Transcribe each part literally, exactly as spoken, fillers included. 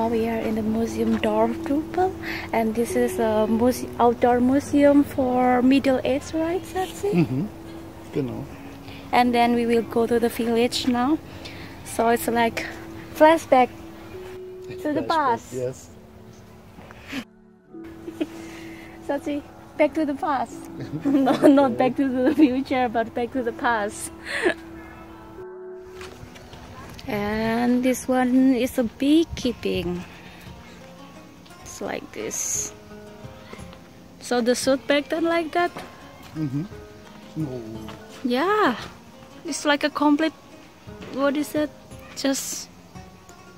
Now we are in the Museumsdorf Düppel, and this is a muse outdoor museum for Middle Age, right, Satsi? Mm-hmm. Genau. And then we will go to the village now. So it's like flashback to the flashback, past. Yes. Satsi, back to the past. No, not back to the future, but back to the past. And this one is a beekeeping. It's like this. So the suit back then like that? Mm-hmm. No. Yeah. It's like a complete, what is that? Just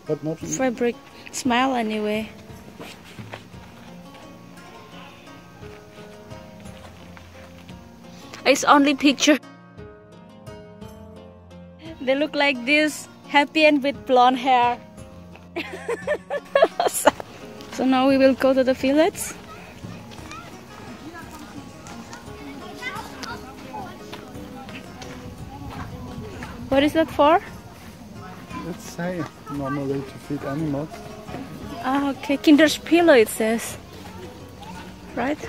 but not fabric. Smile anyway. It's only picture. They look like this. Happy and with blonde hair. So now we will go to the village. What is that for? Let's say normal way to feed animals. Ah, okay, Kinderspiele it says. Right?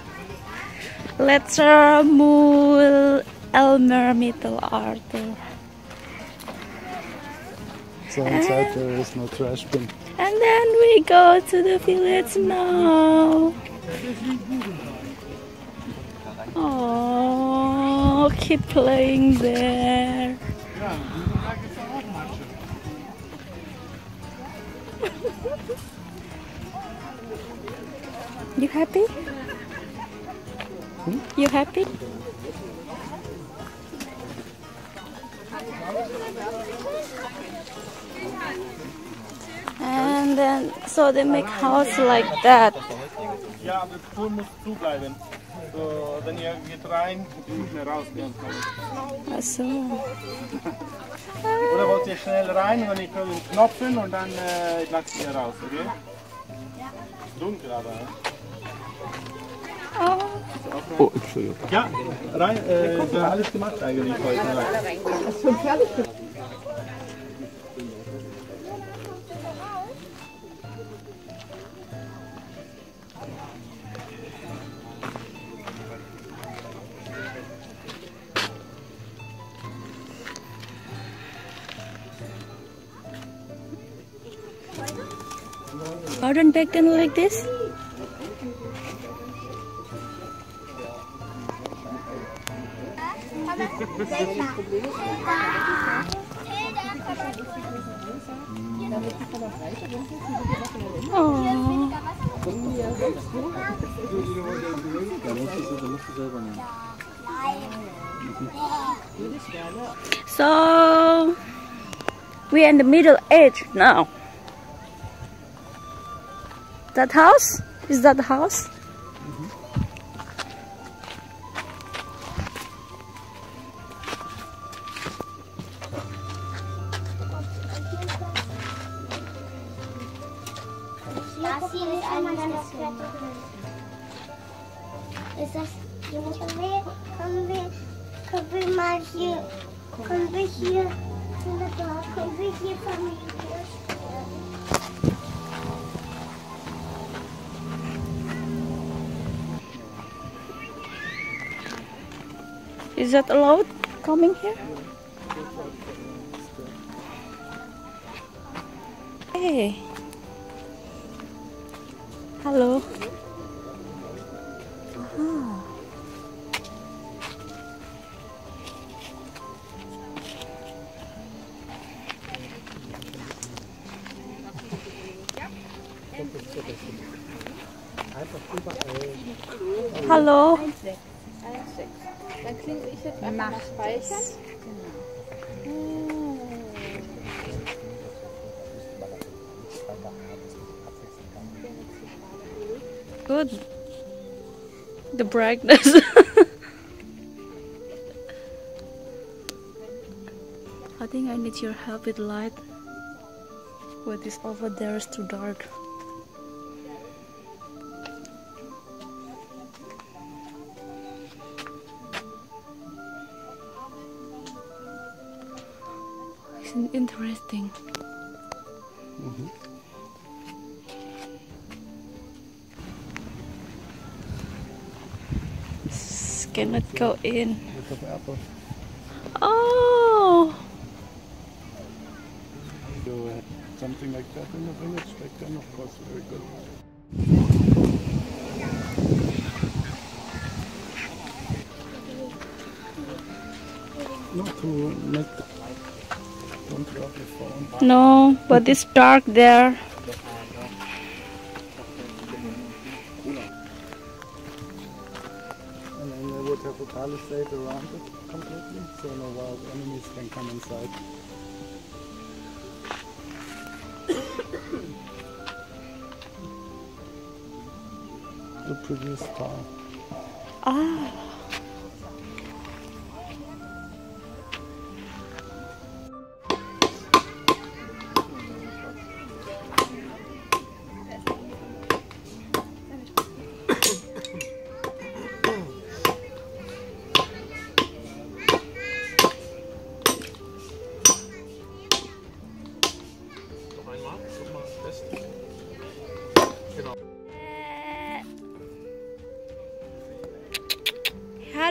Letter Mul Elmer Mittelalter. So inside and there is no trash bin. And then we go to the village now. Oh, kid playing there. You happy? Hmm? You happy? And then, so they make house like that. So. Oh. Oh, Entschuldigung. Ja, rein, äh, wir haben alles gemacht eigentlich heute. Hast du schon fertig gemacht? Garden back then like this? So we are in the Middle Age now. That house? Is that the house? Können wir hier von der Dorf, können wir hier von mir durchstellen? Is that allowed coming here? Hey. Hello. Hallo. Dann klinge ich jetzt einmal nach Speichern. Good. The brightness. I think I need your help with light. What is over there is too dark. Interesting. Mm-hmm. cannot go in. Oh! So, something like that in the village back then, of course, very good. No, to not, don't drop your phone. No, but it's dark there. And then they would have a palisade around it completely, so no wild enemies can come inside. The previous time. Ah.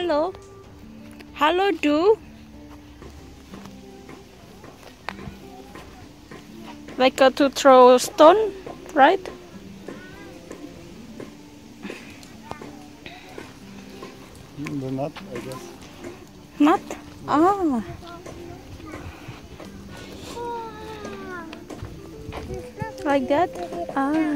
Hello, hello, du. They got to throw a stone, right? The nut, I guess. Nut? Ah. Like that? Ah.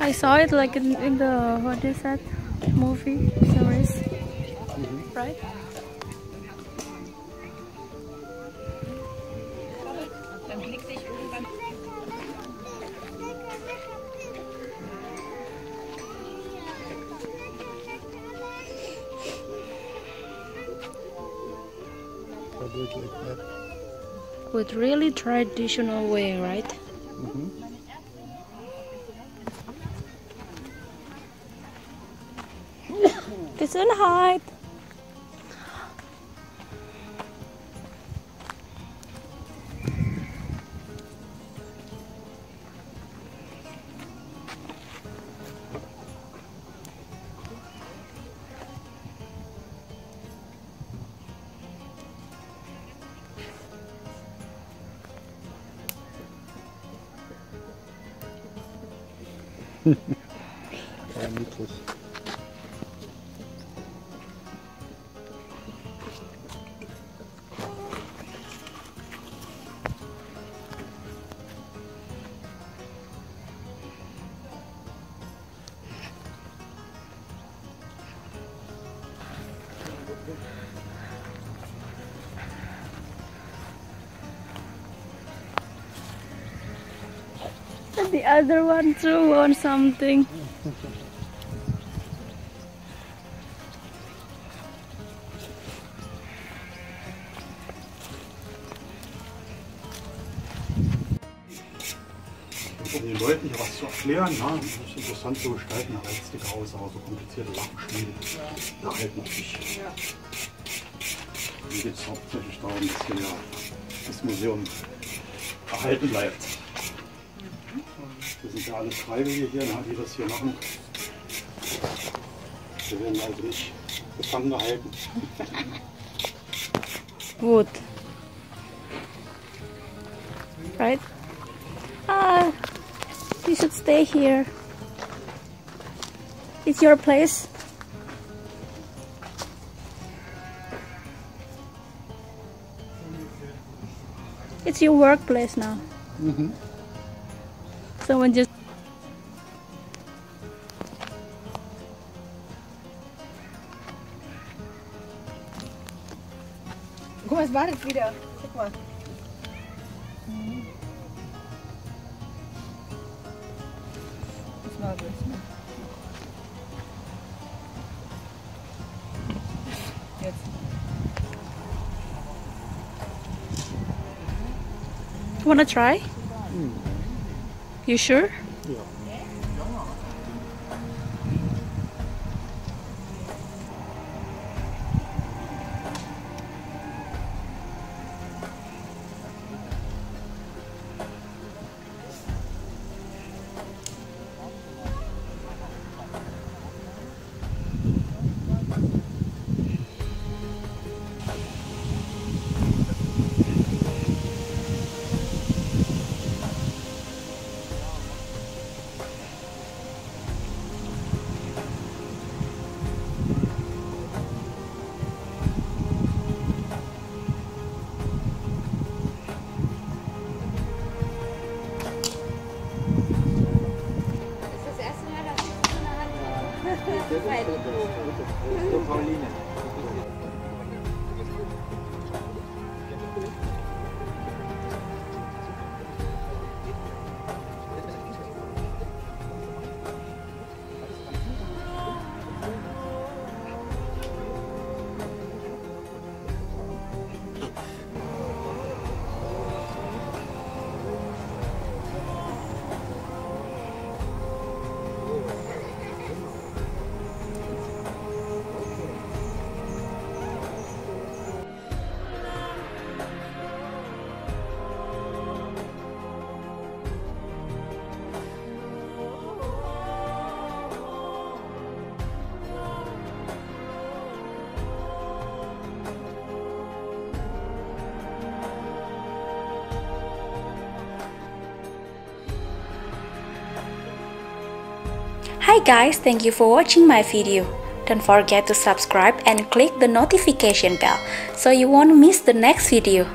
I saw it like in, in the, what is that, movie series, mm-hmm. Right? With really traditional way, right? Mm-hmm. It's in hype. The other one too wants something. Um den Leuten hier was zu erklären, ja, das ist interessant zu gestalten, da reizt dich aus, aber so komplizierte Lachenspiele, da halt noch nicht. Hier geht es hauptsächlich darum, dass hier das Museum erhalten bleibt. Wir sind ja alle Freiwillige hier, die das hier machen. Wir werden also nicht gefangen gehalten. Gut. Right? Ah, you should stay here. It's your place. It's your workplace now. Mm-hmm. Someone just guck mal, es wartet wieder. Guck mal. Mhm. Das war das, ne? Jetzt. You wanna try? Mm. You sure? Yeah. Und Pauline. Hi guys, thank you for watching my video. Don't forget to subscribe and click the notification bell so you won't miss the next video.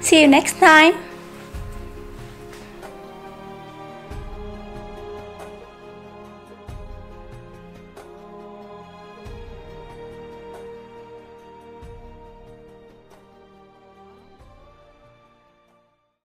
See you next time!